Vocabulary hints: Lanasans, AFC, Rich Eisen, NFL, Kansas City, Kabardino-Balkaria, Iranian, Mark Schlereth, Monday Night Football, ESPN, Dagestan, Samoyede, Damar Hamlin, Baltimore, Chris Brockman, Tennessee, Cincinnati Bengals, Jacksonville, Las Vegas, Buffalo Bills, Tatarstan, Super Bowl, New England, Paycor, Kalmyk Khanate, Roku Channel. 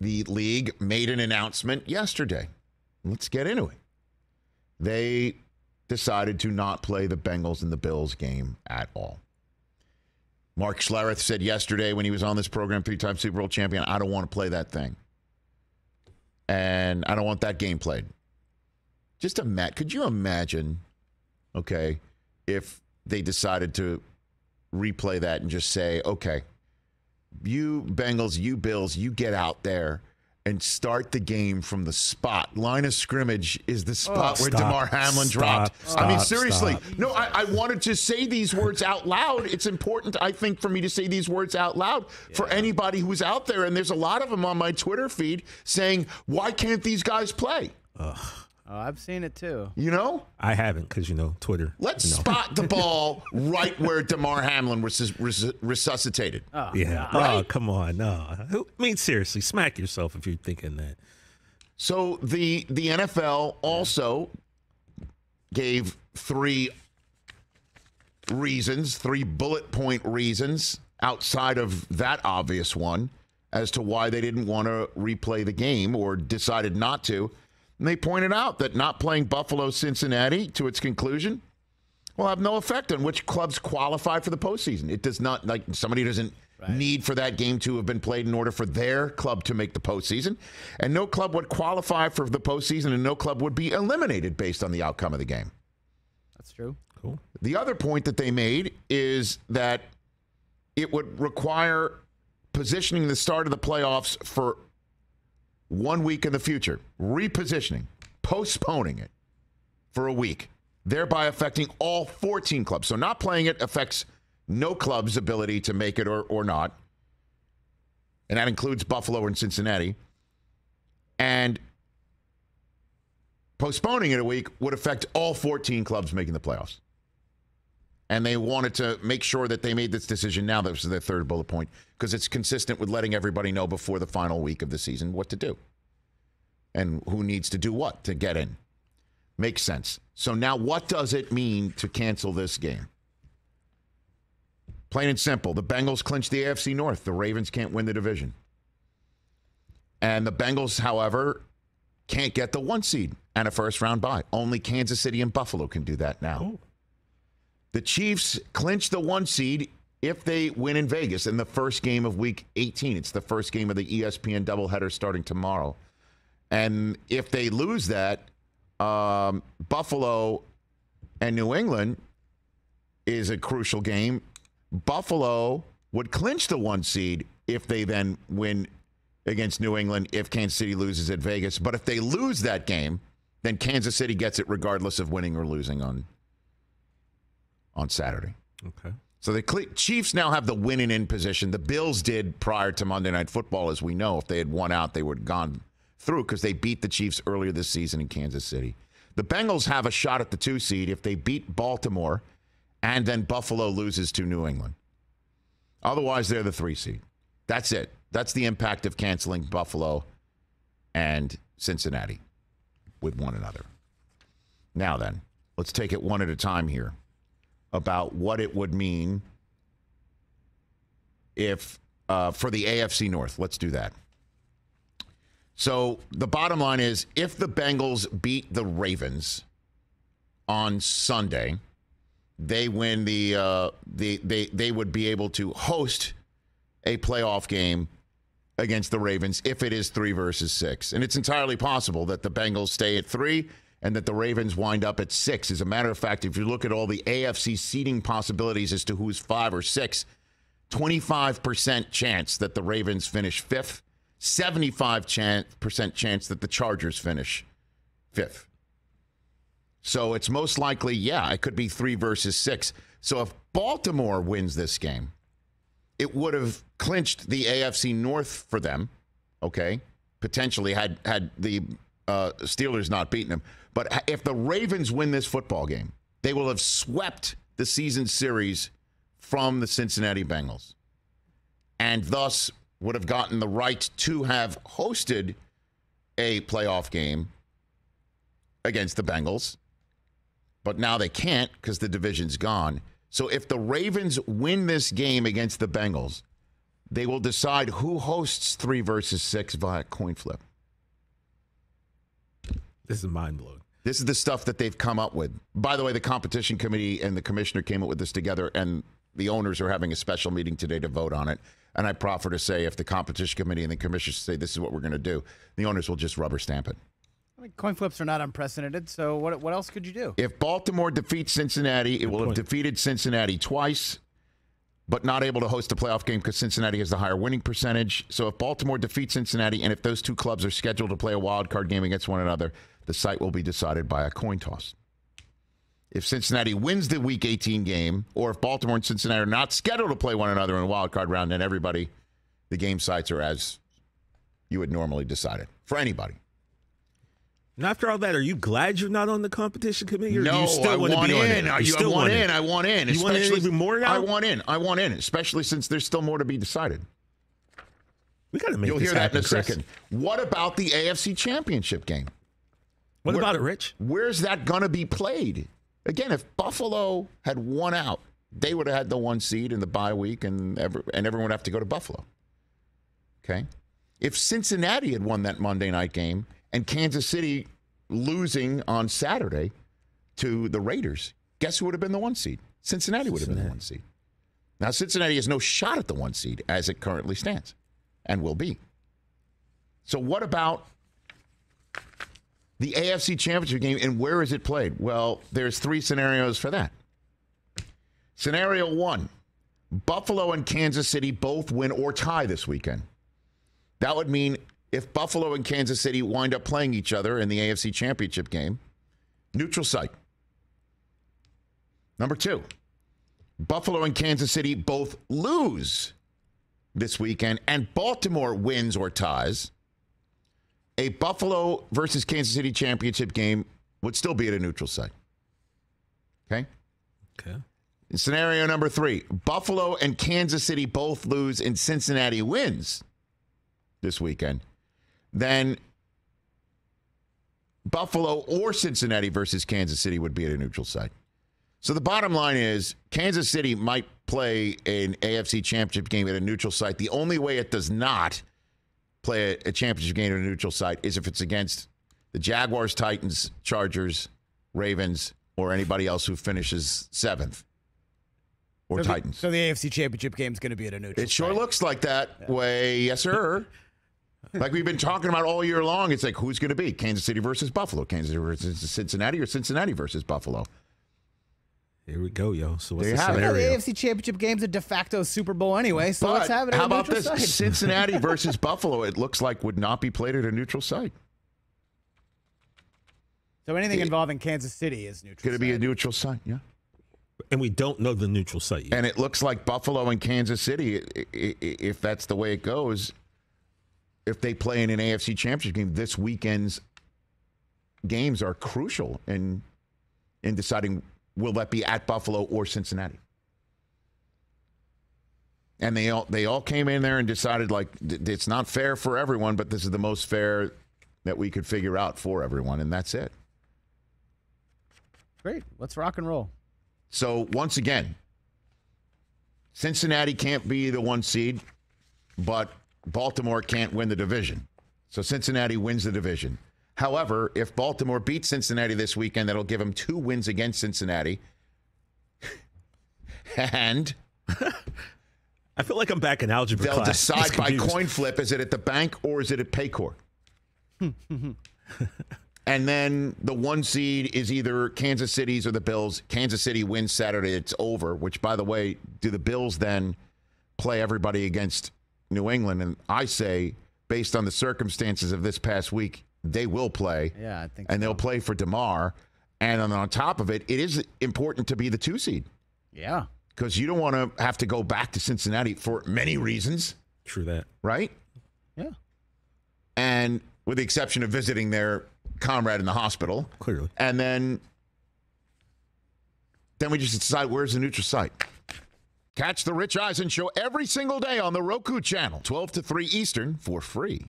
the league made an announcement yesterday. Let's get into it. They decided to not play the Bengals and the Bills game at all. Mark Schlereth said yesterday when he was on this program, three-time Super Bowl champion, I don't want to play that thing. And I don't want that game played. Just could you imagine, okay, if they decided to replay that and just say, okay, you Bengals, you Bills, you get out there and start the game from the spot. Line of scrimmage is the spot where Damar Hamlin dropped. I mean, seriously. No, I wanted to say these words out loud. It's important, I think, for me to say these words out loud for anybody who's out there. And there's a lot of them on my Twitter feed saying, why can't these guys play? Ugh. Oh, I've seen it too. You know? I haven't because, you know, Twitter. Let's spot the ball right where Damar Hamlin was resuscitated. Oh, yeah. Right? Oh, come on. No. I mean, seriously, smack yourself if you're thinking that. So the NFL also gave three bullet point reasons outside of that obvious one as to why they didn't want to replay the game or decided not to. And they pointed out that not playing Buffalo-Cincinnati to its conclusion will have no effect on which clubs qualify for the postseason. It does not, like, somebody doesn't need for that game to have been played in order for their club to make the postseason. And no club would qualify for the postseason, and no club would be eliminated based on the outcome of the game. That's true. Cool. The other point that they made is that it would require positioning the start of the playoffs for 1 week in the future, repositioning, postponing it for a week, thereby affecting all 14 clubs. So not playing it affects no club's ability to make it or not. And that includes Buffalo and Cincinnati. And postponing it a week would affect all 14 clubs making the playoffs. And they wanted to make sure that they made this decision now. That was their third bullet point, because it's consistent with letting everybody know before the final week of the season what to do and who needs to do what to get in. Makes sense. So now what does it mean to cancel this game? Plain and simple. The Bengals clinch the AFC North. The Ravens can't win the division. And the Bengals, however, can't get the 1 seed and a first-round bye. Only Kansas City and Buffalo can do that now. Ooh. The Chiefs clinch the 1 seed if they win in Vegas in the first game of Week 18. It's the first game of the ESPN doubleheader starting tomorrow. And if they lose that, Buffalo and New England is a crucial game. Buffalo would clinch the 1 seed if they then win against New England if Kansas City loses at Vegas. But if they lose that game, then Kansas City gets it regardless of winning or losing on Saturday. Okay. So the Chiefs now have the win and in position. The Bills did prior to Monday Night Football, as we know. If they had won out, they would have gone through because they beat the Chiefs earlier this season in Kansas City. The Bengals have a shot at the 2 seed if they beat Baltimore and then Buffalo loses to New England. Otherwise, they're the 3 seed. That's it. That's the impact of canceling Buffalo and Cincinnati with one another. Now then, let's take it one at a time here about what it would mean if for the AFC North. Let's do that. So the bottom line is, if the Bengals beat the Ravens on Sunday, they win the they would be able to host a playoff game against the Ravens if it is 3 versus 6, and it's entirely possible that the Bengals stay at 3. And that the Ravens wind up at 6. As a matter of fact, if you look at all the AFC seeding possibilities as to who's 5 or 6, 25% chance that the Ravens finish 5th, 75% chance that the Chargers finish 5th. So it's most likely, yeah, it could be 3 versus 6. So if Baltimore wins this game, it would have clinched the AFC North for them, okay, potentially had the Steelers not beating them. But if the Ravens win this football game, they will have swept the season series from the Cincinnati Bengals and thus would have gotten the right to have hosted a playoff game against the Bengals. But now they can't because the division's gone. So if the Ravens win this game against the Bengals, They will decide who hosts 3 versus 6 via coin flip. This is mind-blowing. This is the stuff that they've come up with. By the way, the competition committee and the commissioner came up with this together, and the owners are having a special meeting today to vote on it. And I proffer to say, if the competition committee and the commissioners say this is what we're going to do, the owners will just rubber stamp it. I mean, coin flips are not unprecedented, so what else could you do? If Baltimore defeats Cincinnati, it will have defeated Cincinnati twice, but not able to host a playoff game because Cincinnati has the higher winning percentage. So if Baltimore defeats Cincinnati, and if those two clubs are scheduled to play a wild card game against one another, the site will be decided by a coin toss. If Cincinnati wins the Week 18 game, or if Baltimore and Cincinnati are not scheduled to play one another in a wild card round, then everybody, the game sites are as you would normally decide it for anybody. And after all that, are you glad you're not on the competition committee? Or no, you still I want in. I want in. You want in even more now? I want in, especially since there's still more to be decided. We got to make You'll hear that in a second, Chris. What about the AFC Championship game? What about it, Rich? Where's that going to be played? Again, if Buffalo had won out, they would have had the 1 seed in the bye week, and everyone would have to go to Buffalo. Okay? If Cincinnati had won that Monday night game, and Kansas City losing on Saturday to the Raiders, guess who would have been the 1 seed? Cincinnati would have been the 1 seed. Now, Cincinnati has no shot at the 1 seed as it currently stands and will be. So what about the AFC Championship game, and where is it played? Well, there's 3 scenarios for that. Scenario 1, Buffalo and Kansas City both win or tie this weekend. That would mean if Buffalo and Kansas City wind up playing each other in the AFC Championship game, neutral site. Number 2, Buffalo and Kansas City both lose this weekend, and Baltimore wins or ties. A Buffalo versus Kansas City championship game would still be at a neutral site. Okay? Okay. Scenario number 3, Buffalo and Kansas City both lose and Cincinnati wins this weekend. Then Buffalo or Cincinnati versus Kansas City would be at a neutral site. So the bottom line is Kansas City might play an AFC championship game at a neutral site. The only way it does not play a championship game at a neutral site is if it's against the Jaguars, Titans, Chargers, Ravens, or anybody else who finishes 7th, or so Titans. So the AFC championship game is going to be at a neutral site. It sure looks like that way, yes sir. Like we've been talking about all year long, it's like who's going to be? Kansas City versus Buffalo, Kansas City versus Cincinnati, or Cincinnati versus Buffalo? Here we go, yo. So what's the scenario? The AFC Championship game's a de facto Super Bowl anyway, so let's have it at a neutral site. How about this? Cincinnati versus Buffalo, it looks like, would not be played at a neutral site. So anything involving Kansas City is neutral site. Could it be a neutral site, yeah. And we don't know the neutral site yet. And it looks like Buffalo and Kansas City, if that's the way it goes, if they play in an AFC Championship game, this weekend's games are crucial in deciding will that be at Buffalo or Cincinnati? And they all came in there and decided, like, it's not fair for everyone, but this is the most fair that we could figure out for everyone, and that's it. Great. Let's rock and roll. So, once again, Cincinnati can't be the 1 seed, but Baltimore can't win the division. So, Cincinnati wins the division. However, if Baltimore beats Cincinnati this weekend, that'll give them 2 wins against Cincinnati. And I feel like I'm back in algebra class. They'll decide by coin flip, is it at the bank or is it at Paycor? And then the 1 seed is either Kansas City's or the Bills. Kansas City wins Saturday, it's over, which, by the way, do the Bills then play everybody against New England? And I say, based on the circumstances of this past week, they will play. Yeah, I think so. And they'll play for Damar. And on top of it, it is important to be the 2 seed. Yeah. Because you don't want to have to go back to Cincinnati for many reasons. True that. Right? Yeah. And with the exception of visiting their comrade in the hospital. Clearly. And then we just decide where's the neutral site. Catch the Rich Eisen Show every single day on the Roku Channel, 12 to 3 Eastern, for free.